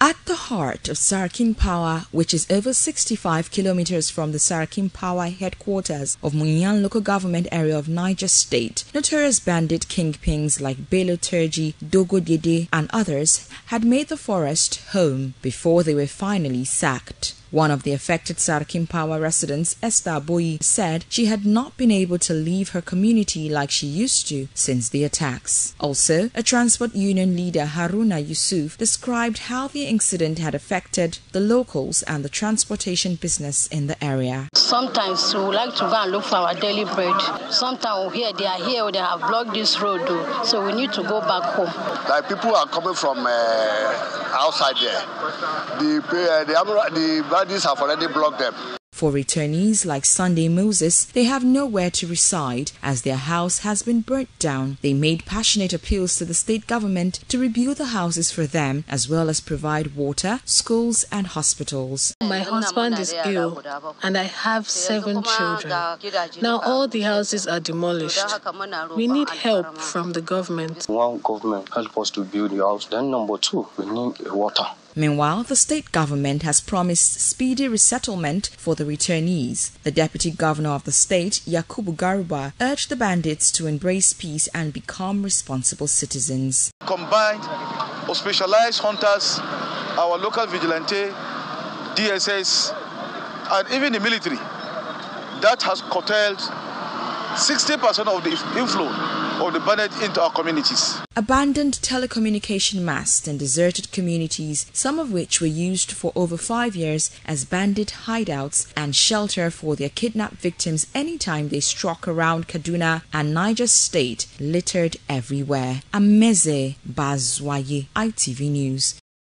At the heart of Sarkin Pawa, which is over 65 kilometers from the Sarkin Pawa headquarters of Munya local government area of Niger State, notorious bandit kingpins like Beloturji, Dogodide and others had made the forest home before they were finally sacked. One of the affected Sarkin Pawa residents, Esther Boyi, said she had not been able to leave her community like she used to since the attacks. Also, a transport union leader, Haruna Yusuf, described how the incident had affected the locals and the transportation business in the area. Sometimes we like to go and look for our daily bread. Sometimes we hear they are here or they have blocked this road, so we need to go back home. Like people are coming from outside there. The bandits have already blocked them. For returnees like Sunday Moses, they have nowhere to reside as their house has been burnt down. They made passionate appeals to the state government to rebuild the houses for them as well as provide water, schools and hospitals. My husband is ill and I have 7 children. Now all the houses are demolished. We need help from the government. One, government help us to build the house. Then number 2, we need water. Meanwhile, the state government has promised speedy resettlement for the returnees. The deputy governor of the state, Yakubu Garuba, urged the bandits to embrace peace and become responsible citizens. Combined or specialized hunters, our local vigilante, DSS, and even the military, that has curtailed 60% of the inflow of the bandit into our communities. Abandoned telecommunication masts in deserted communities, some of which were used for over 5 years as bandit hideouts and shelter for their kidnapped victims anytime they struck around Kaduna and Niger State, littered everywhere. Amenze Bazuaye, ITV News.